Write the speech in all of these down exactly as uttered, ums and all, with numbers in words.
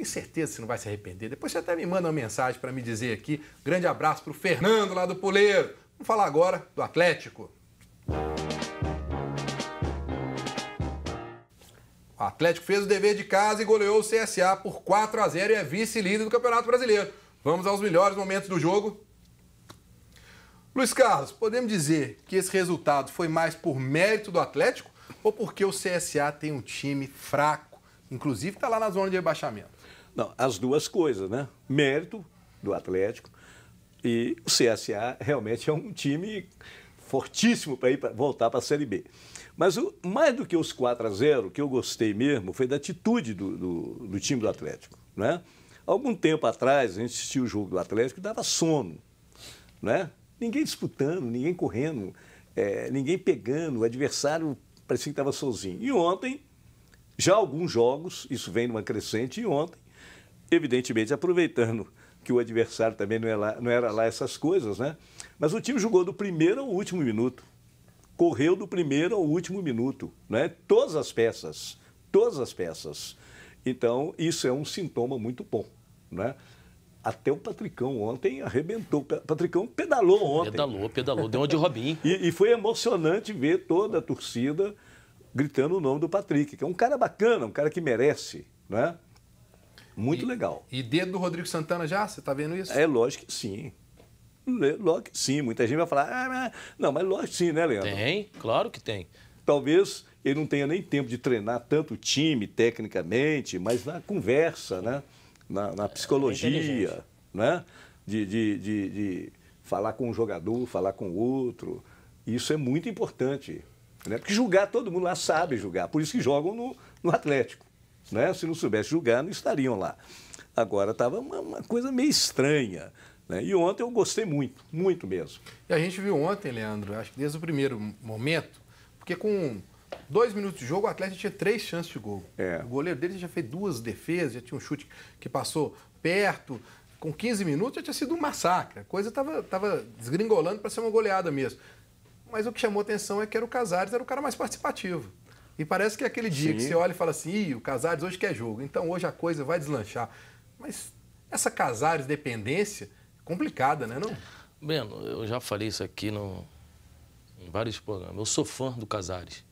Tenho certeza que você não vai se arrepender. Depois você até me manda uma mensagem para me dizer aqui. Grande abraço para o Fernando, lá do Puleiro. Vamos falar agora do Atlético. O Atlético fez o dever de casa e goleou o C S A por quatro a zero e é vice-líder do Campeonato Brasileiro. Vamos aos melhores momentos do jogo. Luiz Carlos, podemos dizer que esse resultado foi mais por mérito do Atlético ou porque o C S A tem um time fraco, inclusive está lá na zona de rebaixamento? Não, as duas coisas, né? Mérito do Atlético e o C S A realmente é um time fortíssimo para ir pra, voltar para a Série B. Mas o, mais do que os quatro a zero, que eu gostei mesmo, foi da atitude do, do, do time do Atlético, né? Algum tempo atrás, a gente assistiu o jogo do Atlético e dava sono, né? Ninguém disputando, ninguém correndo, é, ninguém pegando, o adversário parecia que estava sozinho. E ontem, já alguns jogos, isso vem numa crescente, e ontem, evidentemente, aproveitando que o adversário também não era lá, não era lá essas coisas, né? Mas o time jogou do primeiro ao último minuto, correu do primeiro ao último minuto, né? Todas as peças, todas as peças. Então, isso é um sintoma muito bom, né? Até o Patricão ontem arrebentou. O Patricão pedalou ontem. Pedalou, pedalou. Deu uma de Robinho. e, e foi emocionante ver toda a torcida gritando o nome do Patrick, que é um cara bacana, um cara que merece, né? Muito e, legal. E dedo do Rodrigo Santana já? Você está vendo isso? É, lógico que sim. Lógico que sim. Muita gente vai falar... Ah, não, mas lógico que sim, né, Leandro? Tem, claro que tem. Talvez ele não tenha nem tempo de treinar tanto o time, tecnicamente, mas na conversa, né? Na, na psicologia, né? De, de, de, de falar com um jogador, falar com o outro. Isso é muito importante, né? Porque julgar, todo mundo lá sabe julgar. Por isso que jogam no, no Atlético, né? Se não soubesse julgar, não estariam lá. Agora estava uma, uma coisa meio estranha, né? E ontem eu gostei muito, muito mesmo. E a gente viu ontem, Leandro, acho que desde o primeiro momento, porque com... Dois minutos de jogo, o Atlético tinha três chances de gol. É. O goleiro dele já fez duas defesas, já tinha um chute que passou perto. Com quinze minutos já tinha sido um massacre. A coisa estava tava desgringolando para ser uma goleada mesmo. Mas o que chamou atenção é que era o Cazares, era o cara mais participativo. E parece que é aquele dia Sim. que você olha e fala assim, ih, o Cazares hoje quer jogo, então hoje a coisa vai deslanchar. Mas essa Cazares dependência é complicada, né? Não? Breno, eu já falei isso aqui no... em vários programas. Eu sou fã do Cazares.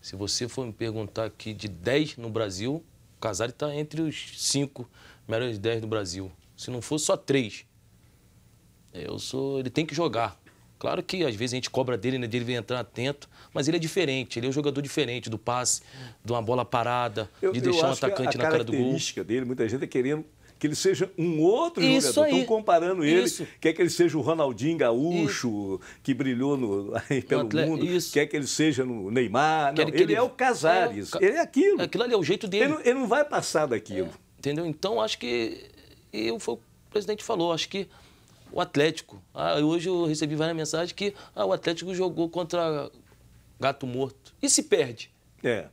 Se você for me perguntar aqui de dez no Brasil, o Cazares está entre os cinco melhores dez do Brasil. Se não for só três, eu sou, ele tem que jogar. Claro que às vezes a gente cobra dele, né? Ele vem entrar atento, mas ele é diferente. Ele é um jogador diferente do passe, de uma bola parada, eu, de deixar um atacante na cara do gol. A característica dele, muita gente é querendo que ele seja um outro Isso jogador. Aí. Estão comparando ele, Isso. quer que ele seja o Ronaldinho Gaúcho, Isso. que brilhou no, aí pelo atleta, mundo, Isso. quer que ele seja no Neymar. Não, ele, ele, ele é o Cazares, é o ca... ele é aquilo. Aquilo ali é o jeito dele. Ele, ele não vai passar daquilo. É, entendeu? Então, acho que... E eu, foi o presidente falou, acho que o Atlético... Ah, hoje eu recebi várias mensagens que ah, o Atlético jogou contra gato morto. E se perde? É.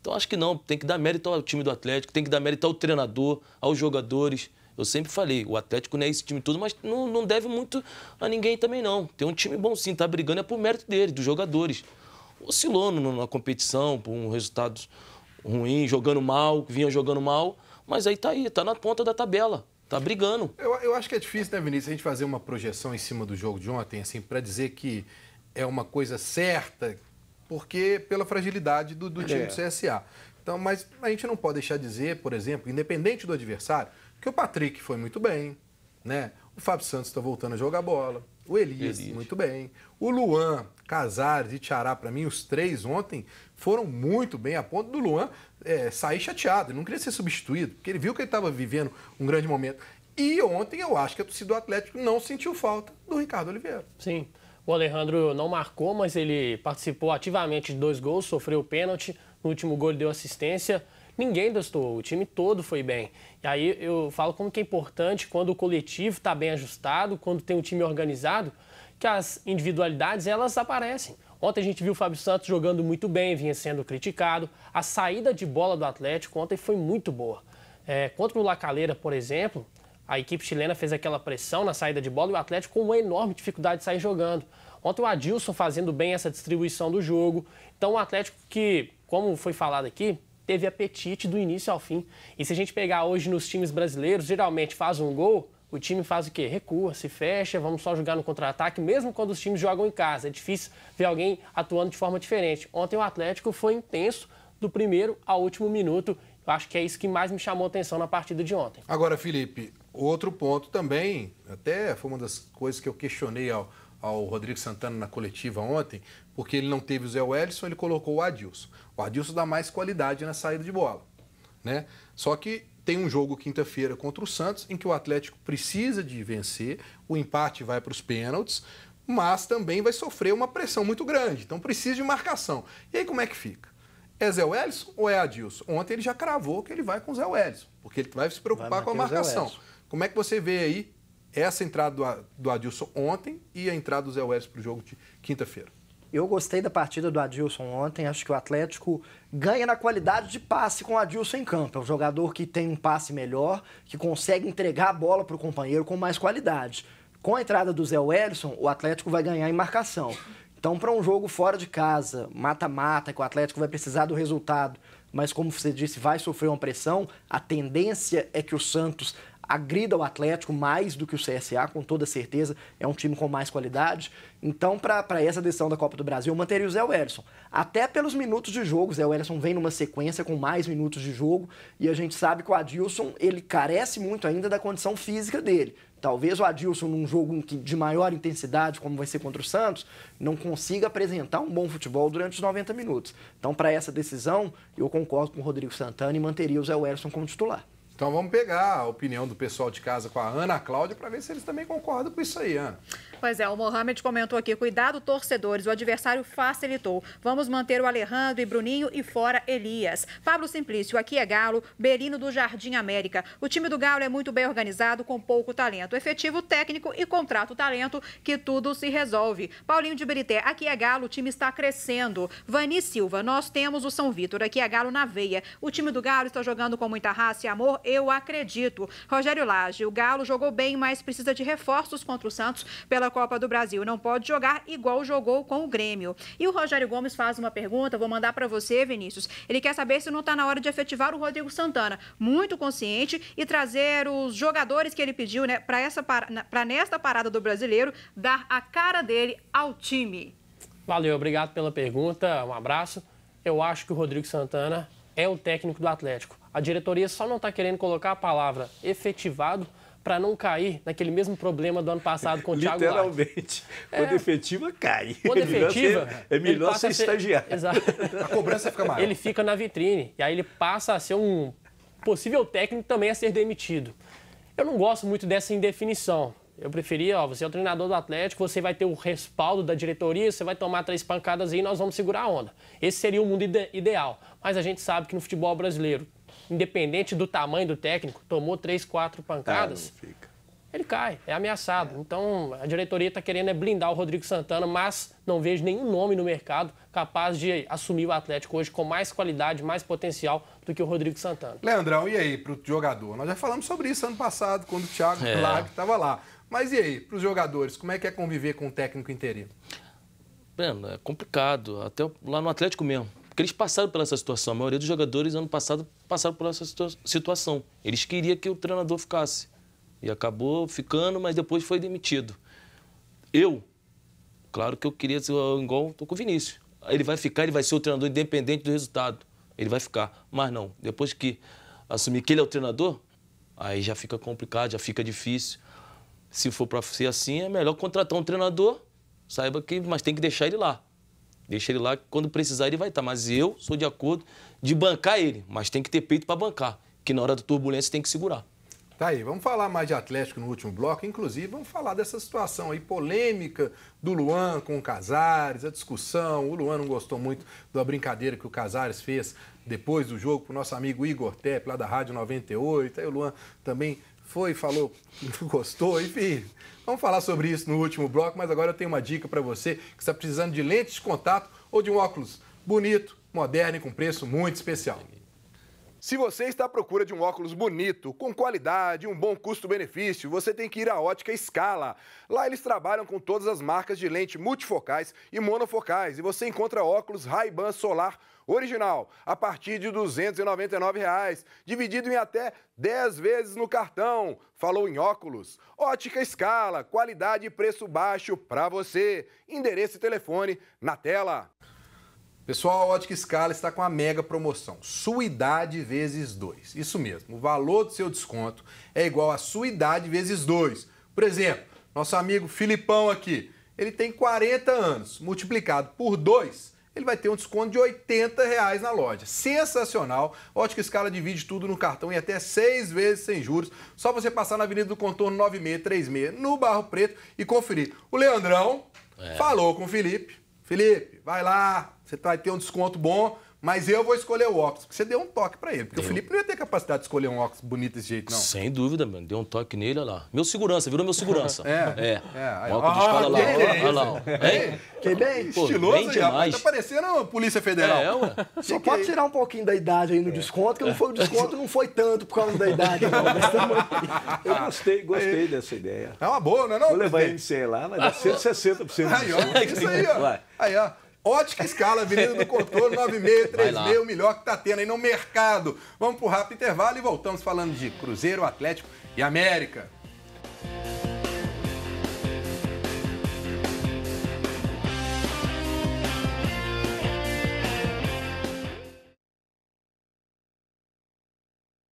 Então, acho que não, tem que dar mérito ao time do Atlético, tem que dar mérito ao treinador, aos jogadores. Eu sempre falei, o Atlético não é esse time todo, mas não, não deve muito a ninguém também, não. Tem um time bom sim, tá brigando, é por mérito dele, dos jogadores. Oscilou na competição, por um resultado ruim, jogando mal, vinha jogando mal, mas aí tá aí, tá na ponta da tabela, tá brigando. Eu, eu acho que é difícil, né, Vinícius, a gente fazer uma projeção em cima do jogo de ontem, assim, pra dizer que é uma coisa certa... porque pela fragilidade do, do time é. do C S A. Então, mas a gente não pode deixar de dizer, por exemplo, independente do adversário, que o Patrick foi muito bem, né? O Fábio Santos está voltando a jogar bola, o Elias, Elias, muito bem. O Luan, Cazares e Tchará, para mim, os três ontem foram muito bem, a ponto do Luan é, sair chateado, ele não queria ser substituído, porque ele viu que ele estava vivendo um grande momento. E ontem eu acho que a torcida do Atlético não sentiu falta do Ricardo Oliveira. Sim. O Alejandro não marcou, mas ele participou ativamente de dois gols, sofreu o pênalti, no último gol ele deu assistência. Ninguém destoou, o time todo foi bem. E aí eu falo como que é importante quando o coletivo está bem ajustado, quando tem um time organizado, que as individualidades, elas aparecem. Ontem a gente viu o Fábio Santos jogando muito bem, vinha sendo criticado. A saída de bola do Atlético ontem foi muito boa. É, contra o Lacaleira, por exemplo... A equipe chilena fez aquela pressão na saída de bola e o Atlético com uma enorme dificuldade de sair jogando. Ontem o Adilson fazendo bem essa distribuição do jogo. Então o Atlético que, como foi falado aqui, teve apetite do início ao fim. E se a gente pegar hoje nos times brasileiros, geralmente faz um gol, o time faz o quê? Recua, se fecha, vamos só jogar no contra-ataque, mesmo quando os times jogam em casa. É difícil ver alguém atuando de forma diferente. Ontem o Atlético foi intenso do primeiro ao último minuto. Eu acho que é isso que mais me chamou a atenção na partida de ontem. Agora, Felipe, outro ponto também, até foi uma das coisas que eu questionei ao, ao Rodrigo Santana na coletiva ontem, porque ele não teve o Zé Welleson, ele colocou o Adilson. O Adilson dá mais qualidade na saída de bola, né? Só que tem um jogo quinta-feira contra o Santos, em que o Atlético precisa de vencer, o empate vai para os pênaltis, mas também vai sofrer uma pressão muito grande, então precisa de marcação. E aí como é que fica? É Zé Welleson ou é Adilson? Ontem ele já cravou que ele vai com o Zé Welleson, porque ele vai se preocupar vai com a marcação. Como é que você vê aí essa entrada do Adilson ontem e a entrada do Zé Welleson para o jogo de quinta-feira? Eu gostei da partida do Adilson ontem, acho que o Atlético ganha na qualidade de passe com o Adilson em campo. É um jogador que tem um passe melhor, que consegue entregar a bola para o companheiro com mais qualidade. Com a entrada do Zé Welleson, o Atlético vai ganhar em marcação. Então, para um jogo fora de casa, mata-mata, que o Atlético vai precisar do resultado, mas como você disse, vai sofrer uma pressão, a tendência é que o Santos agrida o Atlético mais do que o C S A, com toda certeza, é um time com mais qualidade. Então, para essa decisão da Copa do Brasil, eu manteria o Zé Welleson. Até pelos minutos de jogo, o Zé Welleson vem numa sequência com mais minutos de jogo, e a gente sabe que o Adilson, ele carece muito ainda da condição física dele. Talvez o Adilson, num jogo de maior intensidade, como vai ser contra o Santos, não consiga apresentar um bom futebol durante os noventa minutos. Então, para essa decisão, eu concordo com o Rodrigo Santana e manteria o Zé Welleson como titular. Então, vamos pegar a opinião do pessoal de casa com a Ana Cláudia para ver se eles também concordam com isso aí, Ana. Pois é, o Mohamed comentou aqui, cuidado torcedores, o adversário facilitou. Vamos manter o Alejandro e Bruninho e fora Elias. Pablo Simplício, aqui é Galo, Berino do Jardim América. O time do Galo é muito bem organizado, com pouco talento. Efetivo, técnico e contrato talento, que tudo se resolve. Paulinho de Berité, aqui é Galo, o time está crescendo. Vani Silva, nós temos o São Vítor, aqui é Galo na veia. O time do Galo está jogando com muita raça e amor, eu acredito. Rogério Lage, o Galo jogou bem, mas precisa de reforços contra o Santos pela Copa do Brasil. Não pode jogar igual jogou com o Grêmio. E o Rogério Gomes faz uma pergunta, vou mandar para você, Vinícius. Ele quer saber se não está na hora de efetivar o Rodrigo Santana, muito consciente, e trazer os jogadores que ele pediu, né, para essa para nesta parada do Brasileiro, dar a cara dele ao time. Valeu, obrigado pela pergunta, um abraço. Eu acho que o Rodrigo Santana é o técnico do Atlético. A diretoria só não está querendo colocar a palavra efetivado para não cair naquele mesmo problema do ano passado com o Thiago Lach. Literalmente. Quando é... efetiva, cai. Quando é efetiva... É melhor ser estagiário. Exato. A cobrança fica maior. Ele fica na vitrine e aí ele passa a ser um possível técnico também a ser demitido. Eu não gosto muito dessa indefinição. Eu preferia, ó, você é o treinador do Atlético, você vai ter o respaldo da diretoria, você vai tomar três pancadas aí e nós vamos segurar a onda. Esse seria o mundo ide- ideal. Mas a gente sabe que no futebol brasileiro, independente do tamanho do técnico, tomou três, quatro pancadas, ah, fica. ele cai, é ameaçado. É. Então, a diretoria está querendo blindar o Rodrigo Santana, mas não vejo nenhum nome no mercado capaz de assumir o Atlético hoje com mais qualidade, mais potencial do que o Rodrigo Santana. Leandrão, e aí, para o jogador? Nós já falamos sobre isso ano passado, quando o Thiago é. Lach estava lá. Mas e aí, para os jogadores, como é que é conviver com o técnico interino? É complicado, até lá no Atlético mesmo. Porque eles passaram por essa situação. A maioria dos jogadores, ano passado, passaram por essa situação. Eles queriam que o treinador ficasse. E acabou ficando, mas depois foi demitido. Eu, claro que eu queria ser igual tô com o Vinícius. Ele vai ficar, ele vai ser o treinador independente do resultado. Ele vai ficar. Mas não, depois que assumir que ele é o treinador, aí já fica complicado, já fica difícil. Se for para ser assim, é melhor contratar um treinador, saiba que, mas tem que deixar ele lá. Deixa ele lá, quando precisar ele vai estar. Mas eu sou de acordo de bancar ele, mas tem que ter peito para bancar, que na hora da turbulência tem que segurar. Tá aí, vamos falar mais de Atlético no último bloco, inclusive vamos falar dessa situação aí polêmica do Luan com o Cazares, a discussão, o Luan não gostou muito da brincadeira que o Cazares fez depois do jogo pro nosso amigo Igor Tepe, lá da Rádio noventa e oito, aí o Luan também... Foi, falou, gostou, enfim. Vamos falar sobre isso no último bloco, mas agora eu tenho uma dica para você que está precisando de lentes de contato ou de um óculos bonito, moderno e com preço muito especial. Se você está à procura de um óculos bonito, com qualidade, um bom custo-benefício, você tem que ir à Ótica Scala. Lá eles trabalham com todas as marcas de lente multifocais e monofocais e você encontra óculos Ray-Ban solar original a partir de duzentos e noventa e nove reais, dividido em até dez vezes no cartão. Falou em óculos? Ótica Scala, qualidade e preço baixo para você. Endereço e telefone na tela. Pessoal, a Ótica Scala está com a mega promoção, sua idade vezes dois. Isso mesmo, o valor do seu desconto é igual a sua idade vezes dois. Por exemplo, nosso amigo Filipão aqui, ele tem quarenta anos, multiplicado por dois, ele vai ter um desconto de oitenta reais na loja. Sensacional! A Ótica Scala divide tudo no cartão em até seis vezes sem juros. Só você passar na Avenida do Contorno nove seis três seis, no Barro Preto, e conferir. O Leandrão é. falou com o Felipe. Felipe, vai lá, você vai ter um desconto bom, mas eu vou escolher o óculos. Porque você deu um toque pra ele, porque eu... o Felipe não ia ter capacidade de escolher um óculos bonito desse jeito, não. Sem dúvida, mano. Deu um toque nele, olha lá. Meu segurança, virou meu segurança. é, é. é. O óculos de escola lá, olha lá. Que bem estiloso, já. Tá parecendo a Polícia Federal. É, ué. Só que... pode tirar um pouquinho da idade aí no é. desconto, que não foi, o desconto não foi tanto por causa da idade, não. Eu gostei, gostei é. dessa ideia. É uma boa, não é não? Vou levar ele, sei lá, vai dar cento e sessenta por cento de desconto. Isso aí, ó. Aí, ó. Ótica Scala, Avenida do Contorno, nove seis três seis, o melhor que tá tendo aí no mercado. Vamos pro rápido intervalo e voltamos falando de Cruzeiro, Atlético e América.